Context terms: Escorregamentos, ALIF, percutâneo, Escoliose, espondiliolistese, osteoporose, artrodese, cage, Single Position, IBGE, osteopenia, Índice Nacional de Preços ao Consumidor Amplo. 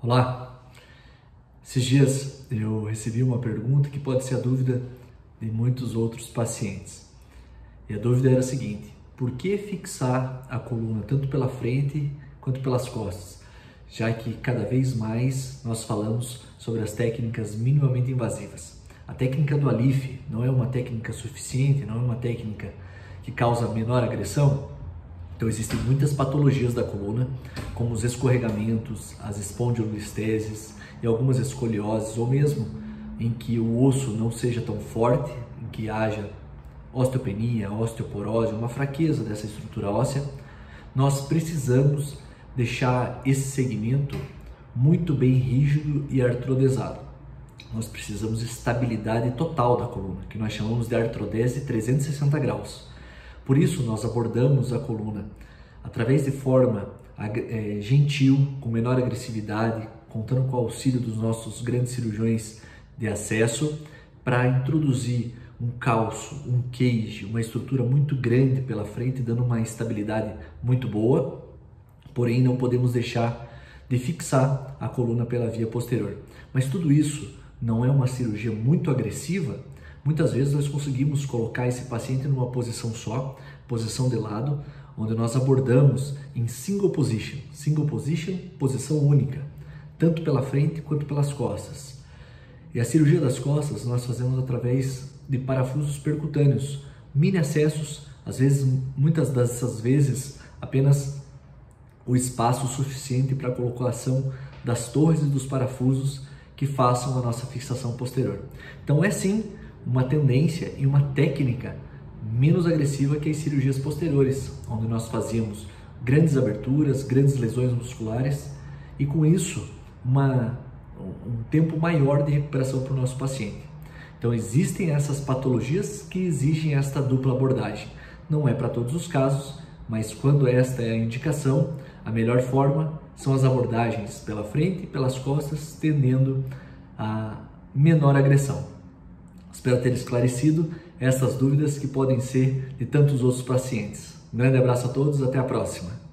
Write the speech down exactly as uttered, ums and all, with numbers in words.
Olá, esses dias eu recebi uma pergunta que pode ser a dúvida de muitos outros pacientes. E a dúvida era a seguinte: por que fixar a coluna tanto pela frente quanto pelas costas? Já que cada vez mais nós falamos sobre as técnicas minimamente invasivas. A técnica do ALIF não é uma técnica suficiente, não é uma técnica que causa menor agressão? Então existem muitas patologias da coluna, como os escorregamentos, as espondiliolisteses e algumas escolioses, ou mesmo em que o osso não seja tão forte, em que haja osteopenia, osteoporose, uma fraqueza dessa estrutura óssea. Nós precisamos deixar esse segmento muito bem rígido e artrodesado. Nós precisamos de estabilidade total da coluna, que nós chamamos de artrodese trezentos e sessenta graus. Por isso, nós abordamos a coluna através de forma é, gentil, com menor agressividade, contando com o auxílio dos nossos grandes cirurgiões de acesso, para introduzir um calço, um cage, uma estrutura muito grande pela frente, dando uma estabilidade muito boa, porém não podemos deixar de fixar a coluna pela via posterior. Mas tudo isso não é uma cirurgia muito agressiva. Muitas vezes nós conseguimos colocar esse paciente numa posição só, posição de lado, onde nós abordamos em single position, single position, posição única, tanto pela frente quanto pelas costas. E a cirurgia das costas nós fazemos através de parafusos percutâneos, mini acessos, às vezes, muitas dessas vezes, apenas o espaço suficiente para a colocação das torres e dos parafusos que façam a nossa fixação posterior. Então é sim uma tendência e uma técnica menos agressiva que as cirurgias posteriores, onde nós fazíamos grandes aberturas, grandes lesões musculares e com isso uma, um tempo maior de recuperação para o nosso paciente. Então existem essas patologias que exigem esta dupla abordagem. Não é para todos os casos, mas quando esta é a indicação, a melhor forma são as abordagens pela frente e pelas costas, tendendo a menor agressão. Espero ter esclarecido essas dúvidas que podem ser de tantos outros pacientes. Um grande abraço a todos, até a próxima!